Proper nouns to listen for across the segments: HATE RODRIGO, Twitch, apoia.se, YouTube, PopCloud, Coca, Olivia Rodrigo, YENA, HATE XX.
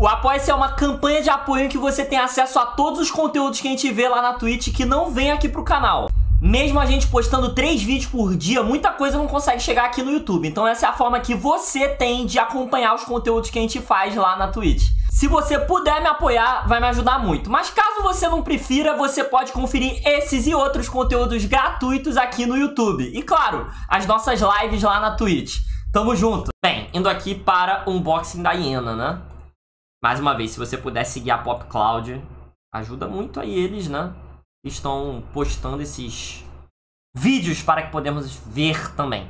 O Apoia-se é uma campanha de apoio em que você tem acesso a todos os conteúdos que a gente vê lá na Twitch que não vem aqui pro canal. Mesmo a gente postando 3 vídeos por dia, muita coisa não consegue chegar aqui no YouTube. Então essa é a forma que você tem de acompanhar os conteúdos que a gente faz lá na Twitch. Se você puder me apoiar, vai me ajudar muito. Mas caso você não prefira, você pode conferir esses e outros conteúdos gratuitos aqui no YouTube. E claro, as nossas lives lá na Twitch. Tamo junto! Bem, indo aqui para o unboxing da Hiena, né? Mais uma vez, se você puder seguir a PopCloud, ajuda muito aí eles, né? Estão postando esses vídeos para que podemos ver também.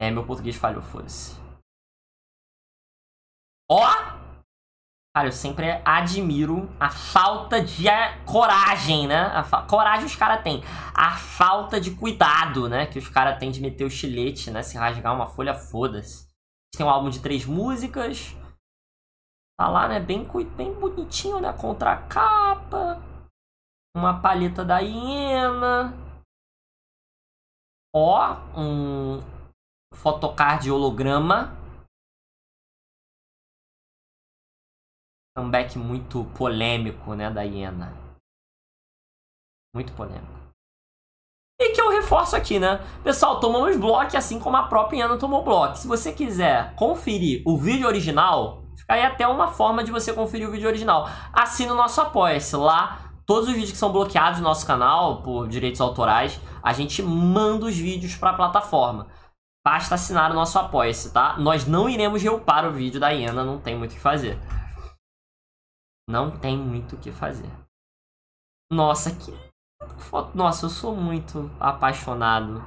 É, meu português falhou, foda-se. Ó! Cara, eu sempre admiro a falta de coragem, né? Coragem os caras têm. A falta de cuidado, né? Que os caras têm de meter o estilete, né? Se rasgar uma folha, foda-se. Tem um álbum de 3 músicas. Tá lá, né? Bem bonitinho, né? Contra a capa. Uma palheta da Hiena. Ó, um photocard holograma. Comeback muito polêmico, né? Da Hiena. Muito polêmico. E que eu reforço aqui, né? Pessoal, tomamos bloco, assim como a própria Hiena tomou bloco. Se você quiser conferir o vídeo original... Fica aí até uma forma de você conferir o vídeo original. Assina o nosso Apoia-se. Lá, todos os vídeos que são bloqueados no nosso canal por direitos autorais, a gente manda os vídeos para a plataforma. Basta assinar o nosso Apoia-se, tá? Nós não iremos reupar o vídeo da Hiena, não tem muito o que fazer. Não tem muito o que fazer. Nossa, que foto. Nossa, eu sou muito apaixonado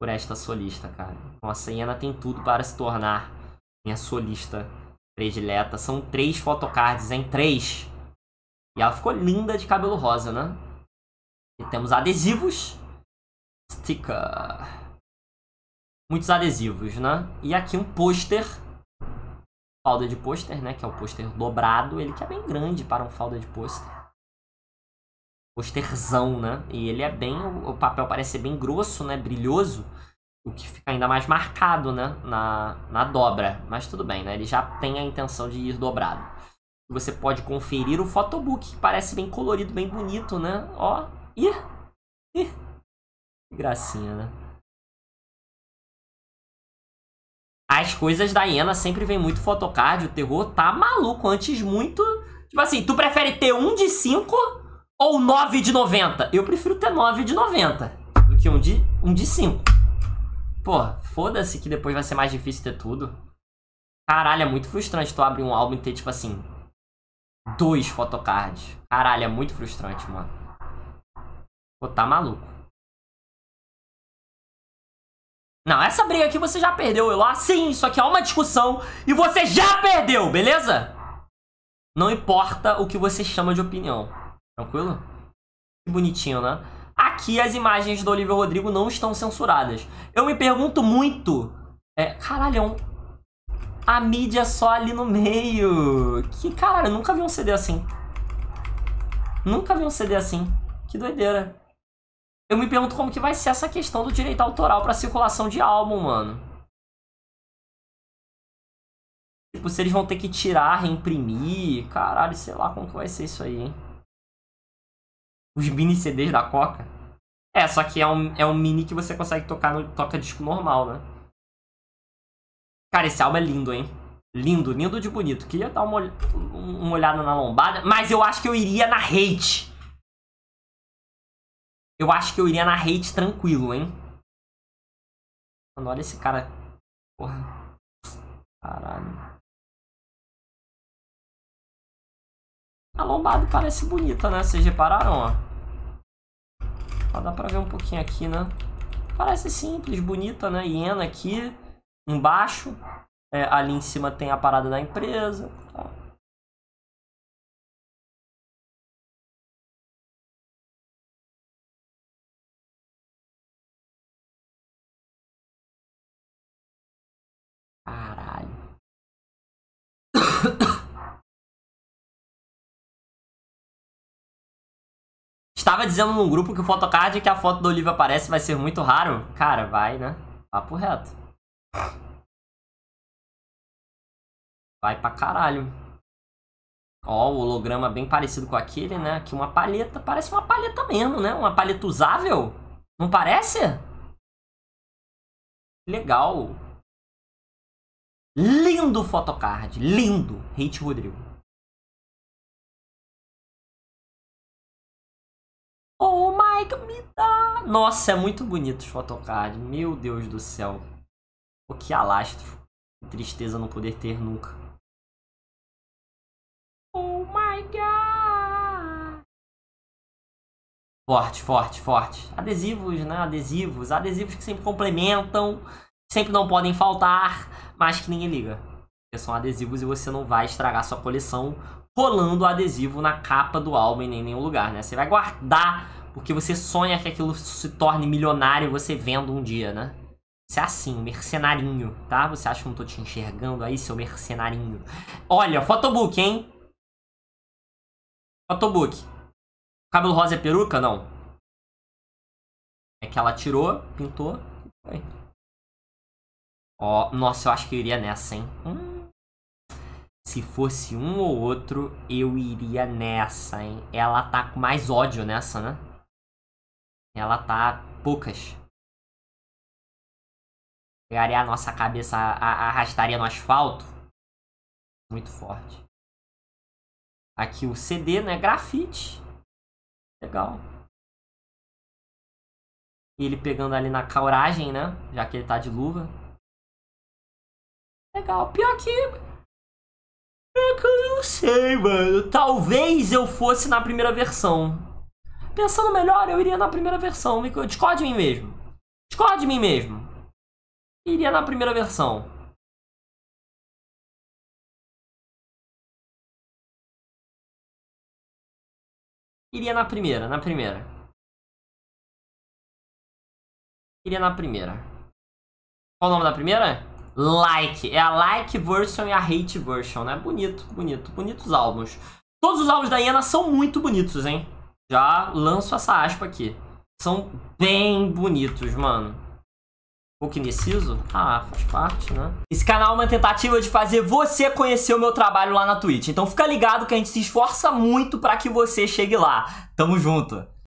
por esta solista, cara. Nossa, a Hiena tem tudo para se tornar minha solista predileta. São 3 photocards, hein? 3. E ela ficou linda de cabelo rosa, né? E temos adesivos. Sticker. Muitos adesivos, né? E aqui um pôster. Falda de pôster, né? Que é o pôster dobrado. Ele que é bem grande para um falda de pôster. Pôsterzão, né? E ele é bem... O papel parece ser bem grosso, né? Brilhoso. O que fica ainda mais marcado, né? Na dobra. Mas tudo bem, né? Ele já tem a intenção de ir dobrado. Você pode conferir o photobook, que parece bem colorido, bem bonito, né? Ó. Ih! Que gracinha, né? As coisas da Hiena sempre vem muito photocard. O terror tá maluco. Antes muito... Tipo assim, tu prefere ter 1 de 5 ou 9 de 90? Eu prefiro ter 9 de 90 do que 1 de 5. Pô, foda-se que depois vai ser mais difícil ter tudo. Caralho, é muito frustrante tu abrir um álbum e ter, tipo assim, 2 photocards. Caralho, é muito frustrante, mano. Pô, tá maluco. Não, essa briga aqui você já perdeu. Eu lá, sim, isso aqui é uma discussão e você já perdeu, beleza? Não importa o que você chama de opinião. Tranquilo? Que bonitinho, né? Aqui as imagens do Olivia Rodrigo não estão censuradas. Eu me pergunto muito... Caralho, a mídia só ali no meio. Que caralho, eu nunca vi um CD assim. Nunca vi um CD assim. Que doideira. Eu me pergunto como que vai ser essa questão do direito autoral pra circulação de álbum, mano. Tipo, se eles vão ter que tirar, reimprimir... Caralho, sei lá como que vai ser isso aí, hein. Os mini CDs da Coca. É, só que é um mini que você consegue tocar no toca-disco normal, né? Cara, esse álbum é lindo, hein? Lindo, lindo de bonito. Queria dar uma olhada na lombada, mas eu acho que eu iria na Hate. Eu acho que eu iria na Hate tranquilo, hein? Mano, olha esse cara. Porra. Caralho. A lombada parece bonita, né? Vocês repararam, ó? Só dá pra ver um pouquinho aqui, né? Parece simples, bonita, né? Hiena aqui, embaixo. Ali em cima tem a parada da empresa. Tá? Caralho. Estava dizendo num grupo que o photocard que a foto do Olivia aparece vai ser muito raro. Cara, vai, né? Papo reto. Vai pra caralho. Ó, o holograma bem parecido com aquele, né? Aqui uma palheta, parece uma palheta mesmo, né? Uma palheta usável, não parece? Legal. Lindo photocard, lindo. Hate Rodrigo. Oh my God, me dá. Nossa, é muito bonito os photocard. Meu Deus do céu. O que alastro. Tristeza não poder ter nunca. Oh my God. Forte, forte, forte. Adesivos, né? Adesivos. Adesivos que sempre complementam. Sempre não podem faltar, mas que ninguém liga. Porque são adesivos e você não vai estragar sua coleção colando o adesivo na capa do álbum em nenhum lugar, né? Você vai guardar porque você sonha que aquilo se torne milionário você vendo um dia, né? Você é assim, um mercenarinho, tá? Você acha que eu não tô te enxergando aí, seu mercenarinho? Olha, photobook, hein? Photobook. Cabelo rosa é peruca? Não. É que ela tirou, pintou e foi. Ó, oh, nossa, eu acho que eu iria nessa, hein? Se fosse um ou outro, eu iria nessa, hein? Ela tá com mais ódio nessa, né? Ela tá poucas. Pegaria a nossa cabeça, arrastaria no asfalto. Muito forte. Aqui o CD, né? Grafite. Legal. E ele pegando ali na cauragem, né? Já que ele tá de luva. Legal, pior que... É que eu não sei, mano. Talvez eu fosse na primeira versão. Pensando melhor, eu iria na primeira versão. Discorde de mim mesmo. Discorde de mim mesmo. Iria na primeira versão. Iria na primeira, na primeira. Iria na primeira. Qual o nome da primeira? Like, é a like version e a hate version, né? Bonito, bonito, bonitos álbuns. Todos os álbuns da Iena são muito bonitos, hein? Já lanço essa aspa aqui. São bem bonitos, mano. Um pouco indeciso? Ah, faz parte, né? Esse canal é uma tentativa de fazer você conhecer o meu trabalho lá na Twitch. Então fica ligado que a gente se esforça muito pra que você chegue lá. Tamo junto!